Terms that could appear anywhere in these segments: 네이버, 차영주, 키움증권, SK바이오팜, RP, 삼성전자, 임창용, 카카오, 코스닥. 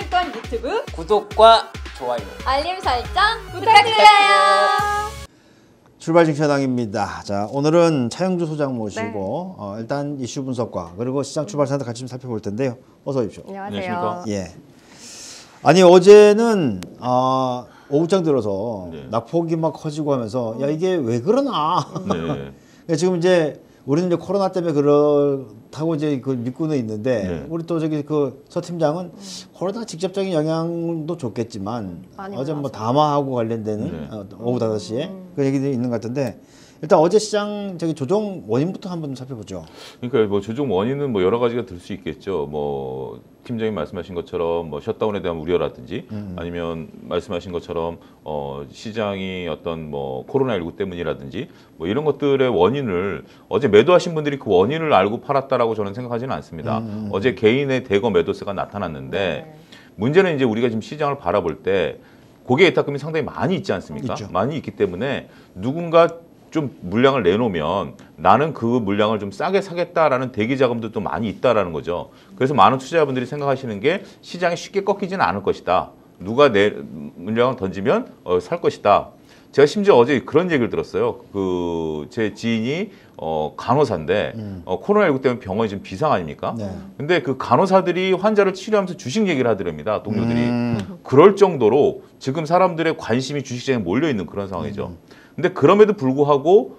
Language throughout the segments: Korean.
키움증권 유튜브 구독과 좋아요, 알림 설정 부탁드려요. 출발증시화당입니다. 자, 오늘은 차영주 소장 모시고 일단 이슈 분석과 그리고 시장 출발 상황 같이 좀 살펴볼 텐데요. 어서 오십시오. 안녕하세요. 예. 아니 어제는 오후장 들어서 낙폭이 막 커지고 하면서 야 이게 왜 그러나. 네. 지금 이제 우리는 이제 코로나 때문에 그렇다고 이제 그 믿고는 있는데 우리 또 저기 그 서 팀장은 코로나 직접적인 영향도 좋겠지만 어제 뭐 담화하고 관련되는 오후 5시에 그 얘기들이 있는 것 같은데, 일단 어제 시장 저기 조정 원인부터 한번 살펴보죠. 그러니까 뭐 조정 원인은 뭐 여러 가지가 될 수 있겠죠. 뭐 팀장님 말씀하신 것처럼 뭐 셧다운에 대한 우려라든지 아니면 말씀하신 것처럼 시장이 어떤 뭐 코로나19 때문이라든지 뭐 이런 것들의 원인을 어제 매도하신 분들이 그 원인을 알고 팔았다라고 저는 생각하지는 않습니다. 어제 개인의 대거 매도세가 나타났는데 문제는 이제 우리가 지금 시장을 바라볼 때 고객 예탁금이 상당히 많이 있지 않습니까? 있죠. 많이 있기 때문에 누군가 좀 물량을 내놓으면 나는 그 물량을 좀 싸게 사겠다라는 대기 자금도 또 많이 있다라는 거죠. 그래서 많은 투자자분들이 생각하시는 게 시장이 쉽게 꺾이지는 않을 것이다. 누가 내 물량을 던지면 살 것이다. 제가 심지어 어제 그런 얘기를 들었어요. 그 제 지인이 간호사인데 코로나19 때문에 병원이 지금 비상 아닙니까? 근데 그 간호사들이 환자를 치료하면서 주식 얘기를 하더랍니다. 동료들이. 그럴 정도로 지금 사람들의 관심이 주식시장에 몰려있는 그런 상황이죠. 근데 그럼에도 불구하고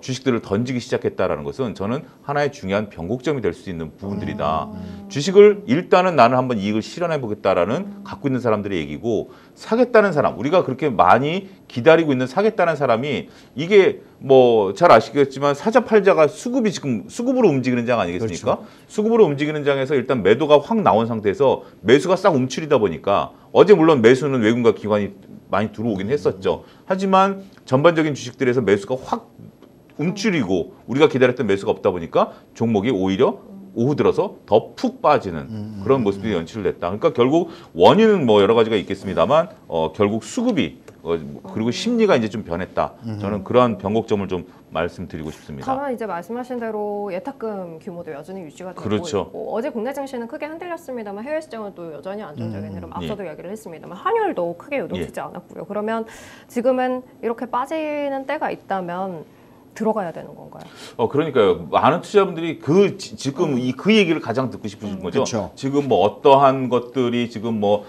주식들을 던지기 시작했다라는 것은 저는 하나의 중요한 변곡점이 될 수 있는 부분들이다. 주식을 일단은 나는 한번 이익을 실현해 보겠다라는 갖고 있는 사람들의 얘기고, 사겠다는 사람, 우리가 그렇게 많이 기다리고 있는 사겠다는 사람이 이게 뭐 잘 아시겠지만 사자팔자가 수급이 지금 수급으로 움직이는 장 아니겠습니까? 그렇죠. 수급으로 움직이는 장에서 일단 매도가 확 나온 상태에서 매수가 싹 움츠리다 보니까 어제 물론 매수는 외국인과 기관이 많이 들어오긴 했었죠. 하지만 전반적인 주식들에서 매수가 확 움츠리고 우리가 기다렸던 매수가 없다 보니까 종목이 오히려 오후 들어서 더 푹 빠지는 그런 모습이 연출됐다. 그러니까 결국 원인은 뭐 여러 가지가 있겠습니다만 결국 수급이 그리고 심리가 이제 좀 변했다. 저는 그러한 변곡점을 좀 말씀드리고 싶습니다. 다만 이제 말씀하신 대로 예탁금 규모도 여전히 유지가 되고 있고, 어제 국내 증시는 크게 흔들렸습니다만 해외 시장은 또 여전히 안정적인 흐름, 앞서도 이야기를 했습니다만 환율도 크게 요동치지 않았고요. 그러면 지금은 이렇게 빠지는 때가 있다면 들어가야 되는 건가요? 그러니까요. 많은 투자분들이 그 지금 이 그 얘기를 가장 듣고 싶으신 거죠. 그쵸. 지금 뭐 어떠한 것들이 지금 뭐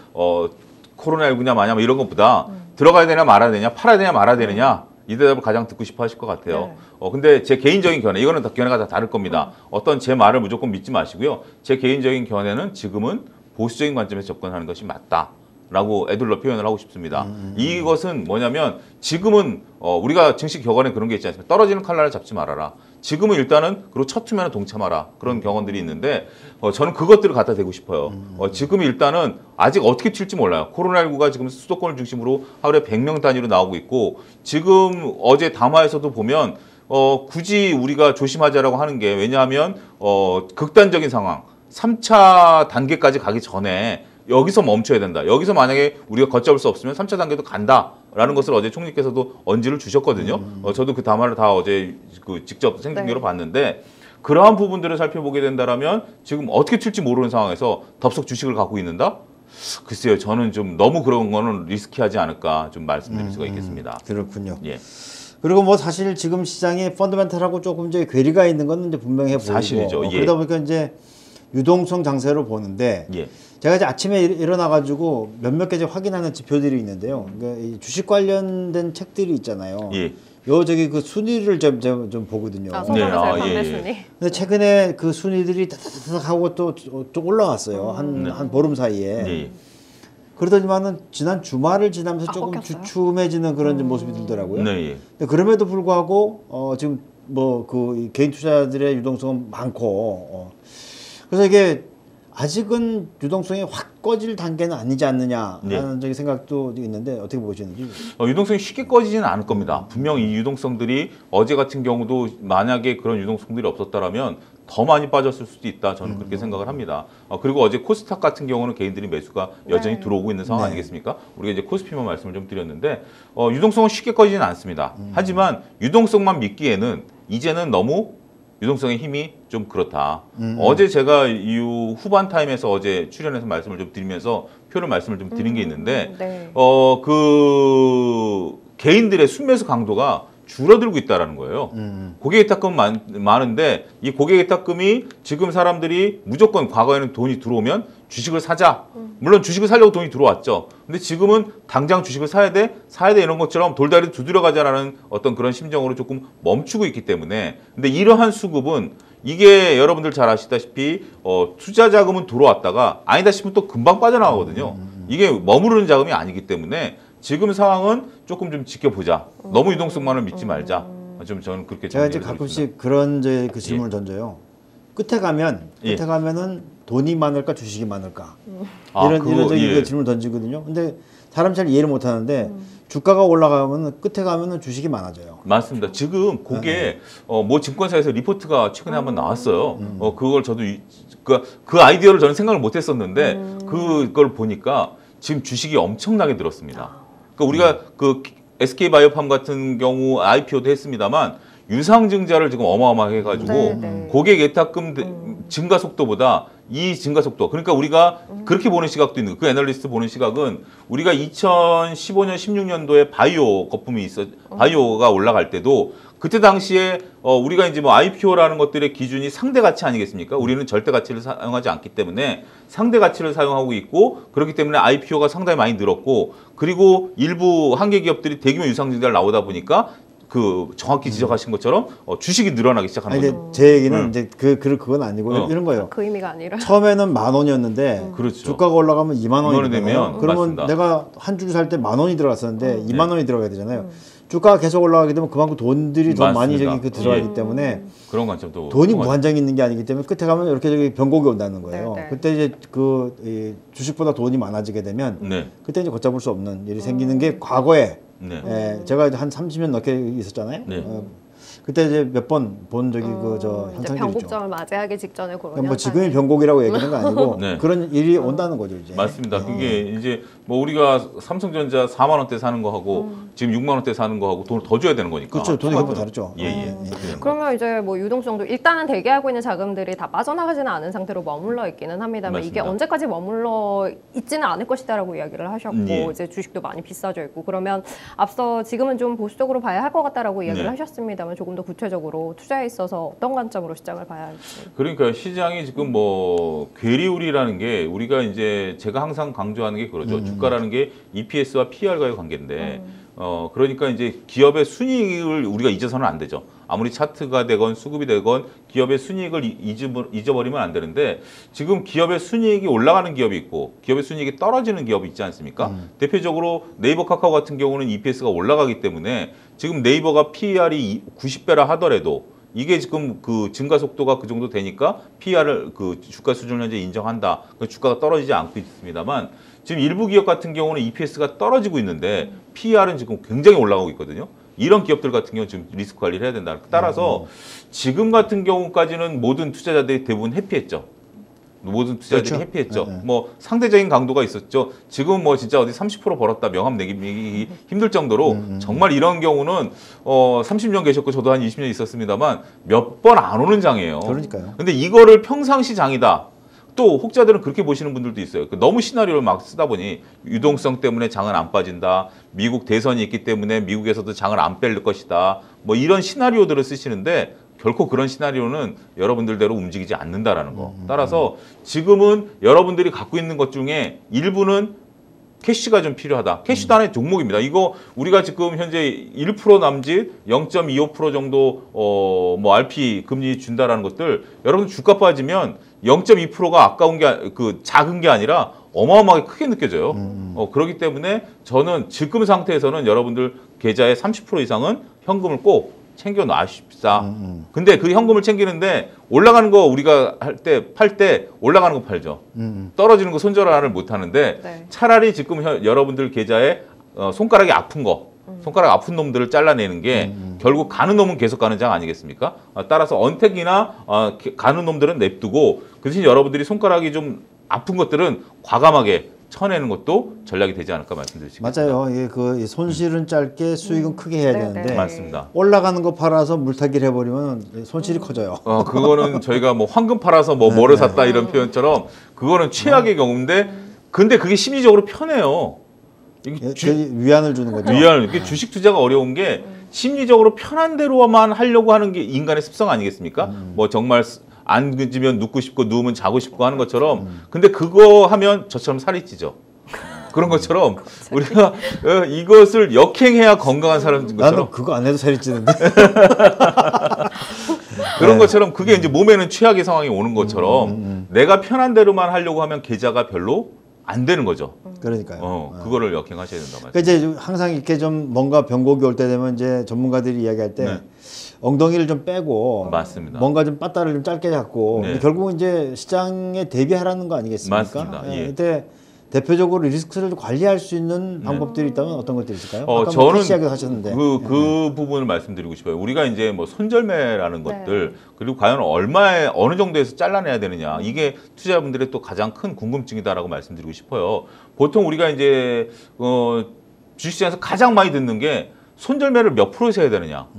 코로나19냐 마냐 뭐 이런 것보다 들어가야 되냐 말아야 되냐, 팔아야 되냐 말아야 되느냐, 이 대답을 가장 듣고 싶어 하실 것 같아요. 근데 제 개인적인 견해, 이거는 다 견해가 다 다를 겁니다. 어떤 제 말을 무조건 믿지 마시고요. 제 개인적인 견해는 지금은 보수적인 관점에서 접근하는 것이 맞다. 라고 애둘러 표현을 하고 싶습니다. 이것은 뭐냐면 지금은 우리가 증시 격언에 그런 게 있지 않습니까? 떨어지는 칼날을 잡지 말아라. 지금은 일단은 그리고 처투면은 동참하라. 그런 경언들이 있는데 저는 그것들을 갖다 대고 싶어요. 지금 일단은 아직 어떻게 튈지 몰라요. 코로나19가 지금 수도권을 중심으로 하루에 100명 단위로 나오고 있고, 지금 어제 담화에서도 보면 굳이 우리가 조심하자라고 하는 게, 왜냐하면 극단적인 상황 3차 단계까지 가기 전에 여기서 멈춰야 된다. 여기서 만약에 우리가 걷잡을 수 없으면 3차 단계도 간다라는 것을 어제 총리께서도 언지를 주셨거든요. 저도 그 담화를 다 어제 그 직접 생중계로 봤는데, 그러한 부분들을 살펴보게 된다라면 지금 어떻게 튈지 모르는 상황에서 덥석 주식을 갖고 있는다? 글쎄요. 저는 좀 너무 그런 거는 리스키하지 않을까 좀 말씀드릴 수가 있겠습니다. 그렇군요. 예. 그리고 뭐 사실 지금 시장이 펀더멘탈하고 조금 이제 괴리가 있는 건 이제 분명해 보이고 사실이죠. 예. 그러다 보니까 이제 유동성 장세로 보는데 제가 이제 아침에 일어나가지고 몇몇 개 확인하는 지표들이 있는데요. 그러니까 주식 관련된 책들이 있잖아요. 요 저기 그 순위를 좀 보거든요. 순위. 근데 최근에 그 순위들이 따닥따닥 하고 또 좀 올라왔어요. 한 보름 사이에. 그러더니만은 지난 주말을 지나면서 조금 꺾였어요? 주춤해지는 그런 모습이 들더라고요. 근데 그럼에도 불구하고 지금 뭐 그 개인 투자들의 유동성은 많고. 그래서 이게 아직은 유동성이 확 꺼질 단계는 아니지 않느냐라는 생각도 있는데 어떻게 보시는지. 유동성이 쉽게 꺼지지는 않을 겁니다. 분명 이 유동성들이 어제 같은 경우도 만약에 그런 유동성들이 없었다면 더 많이 빠졌을 수도 있다. 저는 그렇게 생각을 합니다. 그리고 어제 코스닥 같은 경우는 개인들이 매수가 여전히 들어오고 있는 상황 아니겠습니까? 우리가 이제 코스피만 말씀을 좀 드렸는데 유동성은 쉽게 꺼지지는 않습니다. 하지만 유동성만 믿기에는 이제는 너무 유동성의 힘이 좀 그렇다. 어제 제가 이후 후반 타임에서 어제 출연해서 말씀을 좀 드리면서 표를 말씀을 좀 드린 게 있는데 네. 그 개인들의 순매수 강도가 줄어들고 있다라는 거예요. 고객예탁금 많은데 이 고객예탁금이 지금 사람들이 무조건 과거에는 돈이 들어오면 주식을 사자. 물론 주식을 사려고 돈이 들어왔죠. 근데 지금은 당장 주식을 사야 돼 이런 것처럼 돌다리를 두드려가자라는 어떤 그런 심정으로 조금 멈추고 있기 때문에 근데 이러한 수급은 이게 여러분들 잘 아시다시피 투자 자금은 들어왔다가 아니다 싶으면 또 금방 빠져나가거든요. 이게 머무르는 자금이 아니기 때문에 지금 상황은 조금 좀 지켜보자. 너무 유동성만을 믿지 말자. 좀 저는 그렇게 제가 이제 가끔씩 있습니다. 그런 이제 그 질문을 예. 던져요. 끝에 가면은 돈이 많을까 주식이 많을까 이런 질문을 던지거든요. 근데 사람 잘 이해를 못 하는데 주가가 올라가면 끝에 가면은 주식이 많아져요. 맞습니다. 지금 그게 뭐 증권사에서 리포트가 최근에 한번 나왔어요. 그걸 저도 그 아이디어를 저는 생각을 못 했었는데 그걸 보니까 지금 주식이 엄청나게 늘었습니다. 그러니까 우리가 그 SK바이오팜 같은 경우 IPO도 했습니다만 유상증자를 지금 어마어마하게 해가지고 고객예탁금 증가 속도보다 이 증가 속도 그러니까 우리가 그렇게 보는 시각도 있는 그 애널리스트 보는 시각은 우리가 2015년 16년도에 바이오 거품이 바이오가 올라갈 때도 그때 당시에 우리가 이제 뭐 IPO라는 것들의 기준이 상대 가치 아니겠습니까? 우리는 절대 가치를 사용하지 않기 때문에 상대 가치를 사용하고 있고 그렇기 때문에 IPO가 상당히 많이 늘었고 그리고 일부 한계 기업들이 대규모 유상증자를 나오다 보니까 그 정확히 지적하신 것처럼 주식이 늘어나기 시작하는 거죠. 제 얘기는 이제 그건 아니고 이런 거예요. 그 의미가 아니라 처음에는 10,000원이었는데 그렇죠. 주가가 올라가면 20,000원이 되면 그러면 맞습니다. 내가 한 줄 살 때 10,000원이 들어갔었는데 20,000원이 들어가야 되잖아요. 주가가 계속 올라가게 되면 그만큼 돈들이 더 많이 들어가기 때문에 그런 관점도 돈이 무한정 있는 게 아니기 때문에 끝에 가면 이렇게 저기 변곡이 온다는 거예요. 네네. 그때 이제 그 주식보다 돈이 많아지게 되면 그때 이제 걷잡을 수 없는 일이 생기는 게 과거에 제가 한 30년 넘게 있었잖아요. 그때 이제 몇 번 본 적이 그 현상들이죠. 변곡점을 맞이하기 직전에 그런 뭐 지금이 변곡이라고 얘기하는 거 아니고 그런 일이 온다는 거죠 이제. 맞습니다. 그게 이제 뭐 우리가 삼성전자 4만 원대 사는 거 하고 지금 6만 원대 사는 거 하고 돈을 더 줘야 되는 거니까. 그렇죠. 돈이 너무 다르죠. 예. 그러면 이제 뭐 유동성도 일단은 대기하고 있는 자금들이 다 빠져나가지는 않은 상태로 머물러 있기는 합니다만 맞습니다. 이게 언제까지 머물러 있지는 않을 것이다라고 이야기를 하셨고 이제 주식도 많이 비싸져 있고 그러면 앞서 지금은 좀 보수적으로 봐야 할 것 같다라고 이야기를 하셨습니다만. 조금 더 구체적으로 투자에 있어서 어떤 관점으로 시장을 봐야 할지. 그러니까 시장이 지금 뭐 괴리우리라는 게 우리가 이제 제가 항상 강조하는 게 그러죠. 주가라는 게 EPS와 PER과의 관계인데 그러니까 이제 기업의 순이익을 우리가 잊어서는 안 되죠. 아무리 차트가 되건 수급이 되건 기업의 순이익을 잊어버리면 안 되는데 지금 기업의 순이익이 올라가는 기업이 있고 기업의 순이익이 떨어지는 기업이 있지 않습니까? 대표적으로 네이버 카카오 같은 경우는 EPS가 올라가기 때문에 지금 네이버가 PER이 90배라 하더라도 이게 지금 그 증가 속도가 그 정도 되니까 PER을 그 주가 수준을 현재 인정한다. 주가가 떨어지지 않고 있습니다만 지금 일부 기업 같은 경우는 EPS가 떨어지고 있는데 PER은 지금 굉장히 올라가고 있거든요. 이런 기업들 같은 경우는 지금 리스크 관리를 해야 된다. 따라서 지금 같은 경우까지는 모든 투자자들이 대부분 해피했죠. 모든 투자자들이 그렇죠. 해피했죠. 뭐 상대적인 강도가 있었죠. 지금 뭐 진짜 어디 30% 벌었다 명함 내기 힘들 정도로 정말 이런 경우는 30년 계셨고 저도 한 20년 있었습니다만 몇 번 안 오는 장이에요. 그러니까요. 근데 이거를 평상시 장이다. 또 혹자들은 그렇게 보시는 분들도 있어요. 너무 시나리오를 막 쓰다 보니 유동성 때문에 장은 안 빠진다. 미국 대선이 있기 때문에 미국에서도 장을 안 뺄 것이다. 뭐 이런 시나리오들을 쓰시는데 결코 그런 시나리오는 여러분들대로 움직이지 않는다라는 거. 따라서 지금은 여러분들이 갖고 있는 것 중에 일부는 캐시가 좀 필요하다. 캐시도 하나의 종목입니다. 이거 우리가 지금 현재 1% 남짓 0.25% 정도 뭐 RP 금리 준다라는 것들 여러분 주가 빠지면 0.2%가 아까운 게 작은 게 아니라 어마어마하게 크게 느껴져요. 그렇기 때문에 저는 지금 상태에서는 여러분들 계좌의 30% 이상은 현금을 꼭 챙겨 놔십시다. 근데 그 현금을 챙기는데 올라가는 거 우리가 팔 때 올라가는 거 팔죠. 떨어지는 거 손절을 못 하는데 차라리 지금 여러분들 계좌에 손가락이 아픈 거 손가락 아픈 놈들을 잘라내는 게 결국 가는 놈은 계속 가는 장 아니겠습니까? 따라서 언택이나 가는 놈들은 냅두고 그 대신 여러분들이 손가락이 좀 아픈 것들은 과감하게 쳐내는 것도 전략이 되지 않을까 말씀드리겠습니다. 맞아요. 예, 그 손실은 짧게 수익은 크게 해야 되는데 맞습니다. 올라가는 거 팔아서 물타기를 해버리면 손실이 커져요. 그거는 저희가 뭐 황금 팔아서 뭐 뭐를 샀다 이런 표현처럼 그거는 최악의 경우인데 근데 그게 심리적으로 편해요. 이게 위안을 주는 거죠. 위안. 이게 주식 투자가 어려운 게 심리적으로 편한 대로만 하려고 하는 게 인간의 습성 아니겠습니까? 뭐 정말 앉으면 눕고 싶고 누우면 자고 싶고 하는 것처럼 근데 그거 하면 저처럼 살이 찌죠. 그런 것처럼 우리가 이것을 역행해야 건강한 사람인 것처럼 나는 그거 안 해도 살이 찌는데 그런 것처럼 그게 이제 몸에는 최악의 상황이 오는 것처럼 내가 편한 대로만 하려고 하면 계좌가 별로 안 되는 거죠. 그러니까요. 그거를 역행하셔야 된다 말이죠. 이제 항상 이렇게 좀 뭔가 변곡이 올 때 되면 이제 전문가들이 이야기할 때 엉덩이를 좀 빼고 맞습니다. 뭔가 좀 빠따를 좀 짧게 잡고 결국은 이제 시장에 대비하라는 거 아니겠습니까? 맞습니다. 그때 대표적으로 리스크를 관리할 수 있는 방법들이 있다면 어떤 것들이 있을까요? 저는 하셨는데. 그 부분을 말씀드리고 싶어요. 우리가 이제 뭐 손절매라는 것들 그리고 과연 얼마에 어느 정도에서 잘라내야 되느냐 이게 투자자분들의 또 가장 큰 궁금증이다라고 말씀드리고 싶어요. 보통 우리가 이제 주식시장에서 가장 많이 듣는 게 손절매를 몇 프로에서 해야 되느냐.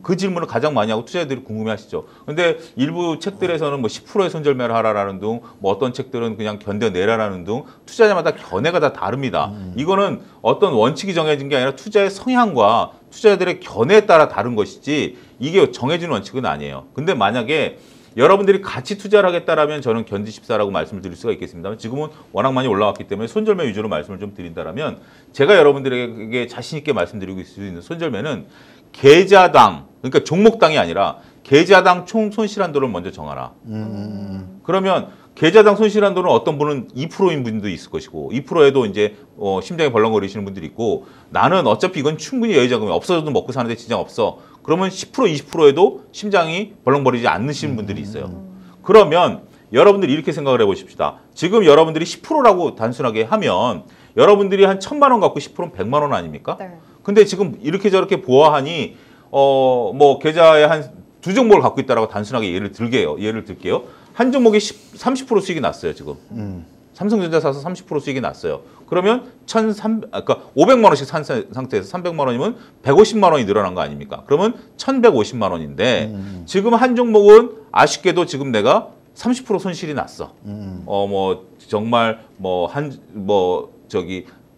그 질문을 가장 많이 하고 투자자들이 궁금해하시죠. 근데 일부 책들에서는 뭐 10%의 손절매를 하라라는 등, 뭐 어떤 책들은 그냥 견뎌내라라는 등 투자자마다 견해가 다 다릅니다. 이거는 어떤 원칙이 정해진 게 아니라 투자의 성향과 투자자들의 견해에 따라 다른 것이지 이게 정해진 원칙은 아니에요. 근데 만약에 여러분들이 같이 투자를 하겠다라면 저는 견디십사라고 말씀을 드릴 수가 있겠습니다만 지금은 워낙 많이 올라왔기 때문에 손절매 위주로 말씀을 좀 드린다면 제가 여러분들에게 자신 있게 말씀드리고 있을 수 있는 손절매는 계좌당, 그러니까 종목당이 아니라 계좌당 총 손실한도를 먼저 정하라. 그러면 계좌당 손실한도는 어떤 분은 2%인 분도 있을 것이고 2%에도 이제 심장이 벌렁거리시는 분들이 있고 나는 어차피 이건 충분히 여유자금이 없어져도 먹고 사는데 지장 없어. 그러면 10%, 20%에도 심장이 벌렁거리지 않으시는 분들이 있어요. 그러면 여러분들이 이렇게 생각을 해보십시다. 지금 여러분들이 10%라고 단순하게 하면 여러분들이 한 1,000만 원 갖고 10%는 100만 원 아닙니까? 근데 지금 이렇게 저렇게 보아하니 뭐 계좌에 한 두 종목을 갖고 있다라고 단순하게 예를 들게요. 한 종목이 30% 수익이 났어요, 지금. 삼성전자 사서 30% 수익이 났어요. 그러면 500만 원씩 산 상태에서 300만 원이면 150만 원이 늘어난 거 아닙니까? 그러면 1,150만 원인데 지금 한 종목은 아쉽게도 지금 내가 30% 손실이 났어. 뭐 정말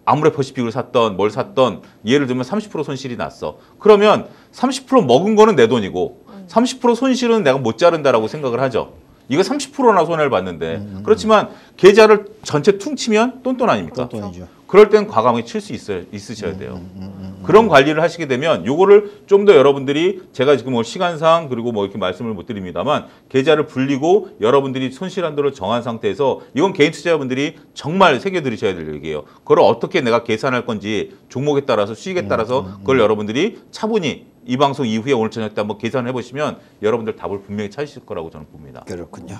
아모레퍼시픽을 샀던 뭘 샀던 예를 들면 30% 손실이 났어. 그러면 30% 먹은 거는 내 돈이고 30% 손실은 내가 못 자른다라고 생각을 하죠. 이거 30%나 손해를 봤는데 그렇지만 계좌를 전체 퉁치면 똔똔 아닙니까? 그렇죠. 그럴 땐 과감하게 칠 수 있으셔야 돼요. 그런 관리를 하시게 되면 요거를 좀 더 여러분들이 제가 지금 뭐 시간상 그리고 뭐 이렇게 말씀을 못 드립니다만 계좌를 불리고 여러분들이 손실한도를 정한 상태에서 이건 개인 투자자분들이 정말 새겨들으셔야 될 얘기예요. 그걸 어떻게 내가 계산할 건지 종목에 따라서 수익에 따라서 그걸 여러분들이 차분히 이 방송 이후에 오늘 저녁 때 한번 계산해 보시면 여러분들 답을 분명히 찾으실 거라고 저는 봅니다. 그렇군요.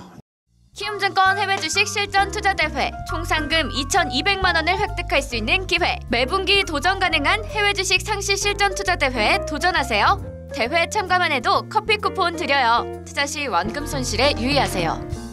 키움증권 해외 주식 실전 투자 대회 총 상금 2,200만 원을 획득할 수 있는 기회. 매분기 도전 가능한 해외 주식 상시 실전 투자 대회에 도전하세요. 대회 참가만 해도 커피 쿠폰 드려요. 투자 시 원금 손실에 유의하세요.